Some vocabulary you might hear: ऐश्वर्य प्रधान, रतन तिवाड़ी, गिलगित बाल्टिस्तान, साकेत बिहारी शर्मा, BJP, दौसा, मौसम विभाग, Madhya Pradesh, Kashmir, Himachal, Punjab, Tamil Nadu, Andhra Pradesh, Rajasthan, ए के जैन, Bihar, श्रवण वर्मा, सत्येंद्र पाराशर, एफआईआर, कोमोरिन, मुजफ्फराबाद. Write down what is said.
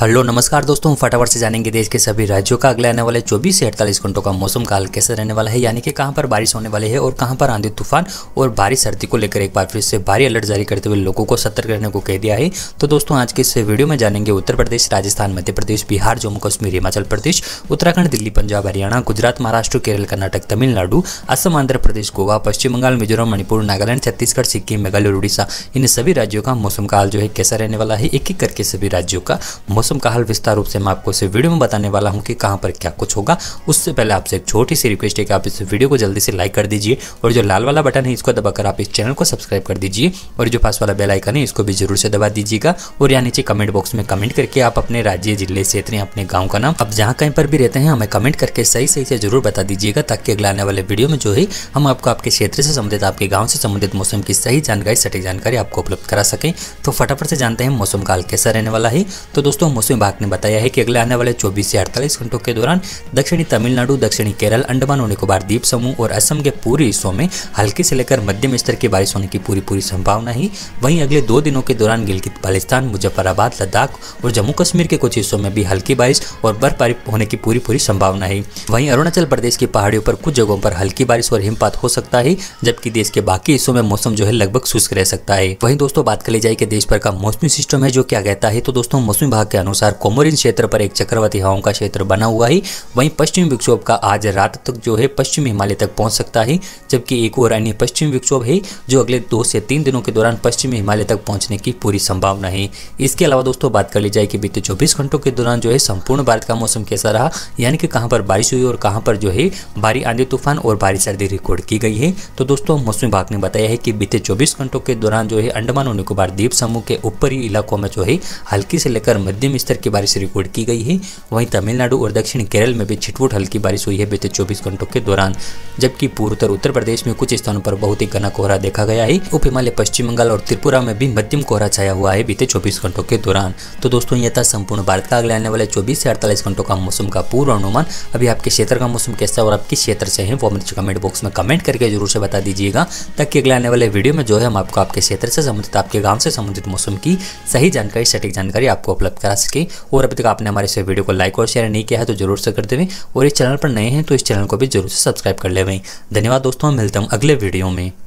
Hello नमस्कार दोस्तों, फटाफट से जानेंगे देश के सभी राज्यों का अगले आने वाले 24 से 48 घंटों का मौसम काल कैसे रहने वाला है, यानी कि कहां पर बारिश होने वाली है और कहां पर आंधी तूफान और भारी सर्दी को लेकर एक बार फिर से भारी अलर्ट जारी करते हुए लोगों को सतर्क रहने को कह दिया है। तो दोस्तों आज के इस वीडियो में जानेंगे उत्तर प्रदेश, राजस्थान, मध्य प्रदेश, बिहार, जम्मू कश्मीर, हिमाचल प्रदेश, उत्तराखंड, दिल्ली, पंजाब, हरियाणा, गुजरात, महाराष्ट्र, केरल, कर्नाटक, तमिलनाडु, असम, आंध्र प्रदेश, गोवा, पश्चिम बंगाल, मिजोरम, मणिपुर, नागालैंड, छत्तीसगढ़, सिक्किम, मेघालय, उड़ीसा, इन सभी राज्यों का मौसम काल जो है कैसा रहने वाला है, एक एक करके सभी राज्यों का मौसम का हाल विस्तार रूप से मैं आपको इस वीडियो में बताने वाला हूं कि कहां पर क्या कुछ होगा। उससे पहले आपसे एक छोटी सी रिक्वेस्ट है कि आप इस वीडियो को जल्दी से लाइक कर दीजिए और जो लाल वाला बटन है इसको दबाकर आप इस चैनल को सब्सक्राइब कर दीजिए और जो पास वाला बेल आइकन है इसको भी जरूर से दबा दीजिएगा। और यहाँ नीचे कमेंट बॉक्स में कमेंट करके आप अपने राज्य, जिले, क्षेत्र, अपने गाँव का नाम, आप जहाँ कहीं पर भी रहते हैं, हमें कमेंट करके सही सही से जरूर बता दीजिएगा, ताकि अगला आने वाले वीडियो में जो है हम आपको आपके क्षेत्र से संबंधित, आपके गाँव से संबंधित मौसम की सही जानकारी, सटीक जानकारी आपको उपलब्ध करा सकें। तो फटाफट से जानते हैं मौसम काल कैसा रहने वाला है। तो दोस्तों मौसम विभाग ने बताया है कि अगले आने वाले 24 से 48 घंटों के दौरान दक्षिणी तमिलनाडु, दक्षिणी केरल, अंडमान और निकोबार द्वीप समूह और असम के पूर्वी हिस्सों में हल्की से लेकर मध्यम स्तर की बारिश होने की पूरी संभावना है। वहीं अगले 2 दिनों के दौरान गिलगित बाल्टिस्तान, मुजफ्फराबाद, लद्दाख और जम्मू कश्मीर के कुछ हिस्सों में भी हल्की बारिश और बर्फबारी होने की पूरी संभावना है। वहीं अरुणाचल प्रदेश की पहाड़ियों पर कुछ जगहों पर हल्की बारिश और हिमपात हो सकता है, जबकि देश के बाकी हिस्सों में मौसम जो है लगभग शुष्क रह सकता है। वहीं दोस्तों बात कर ली जाए कि देश भर का मौसमी सिस्टम है जो क्या कहता है, तो दोस्तों मौसम विभाग के अनुसार कोमोरिन क्षेत्र पर एक चक्रवाती हवाओं का क्षेत्र बना हुआ है। वहीं पश्चिम विक्षोभ का आज रात तक जो है पश्चिम हिमालय तक पहुंच सकता है, जबकि एक और अन्य पश्चिम विक्षोभ है जो अगले 2 से 3 दिनों के दौरान पश्चिम हिमालय तक पहुंचने की पूरी संभावना है। इसके अलावा दोस्तों बात कर ली जाए कि बीते 24 घंटों के दौरान जो है संपूर्ण भारत का मौसम कैसा रहा, यानी कि कहाँ पर बारिश हुई और कहाँ पर जो है भारी आंधी तूफान और भारी सर्दी रिकॉर्ड की गई है। तो दोस्तों मौसम विभाग ने बताया है कि बीते 24 घंटों के दौरान जो है अंडमान और निकोबार द्वीप समूह के ऊपरी इलाकों में जो है हल्की से लेकर मध्यम स्तर की बारिश रिकॉर्ड की गई है। वहीं तमिलनाडु और दक्षिण केरल में भी छिटपुट हल्की बारिश हुई है बीते 24 घंटों के दौरान, जबकि पूर्वोत्तर उत्तर प्रदेश में कुछ स्थानों पर बहुत ही घना कोहरा देखा गया है। उप हिमालय, पश्चिम बंगाल और त्रिपुरा में भी मध्यम कोहरा छाया हुआ है बीते 24 घंटों के दौरान। तो दोस्तों यह था संपूर्ण भारत का अगले आने वाले 24 से 48 घंटों का मौसम का पूर्वानुमान। अभी आपके क्षेत्र का मौसम कैसा और आप किस क्षेत्र से हैं वो हमें कमेंट बॉक्स में कमेंट करके जरूर से बता दीजिएगा, ताकि अगले आने वाले वीडियो में जो है हम आपको आपके क्षेत्र से संबंधित, आपके गाँव से संबंधित मौसम की सही जानकारी, सटीक जानकारी आपको उपलब्ध करा सके। और अभी तक आपने हमारे इस वीडियो को लाइक और शेयर नहीं किया है तो जरूर से कर दें, और इस चैनल पर नए हैं तो इस चैनल को भी जरूर से सब्सक्राइब कर लें। धन्यवाद दोस्तों, मिलते हैं अगले वीडियो में।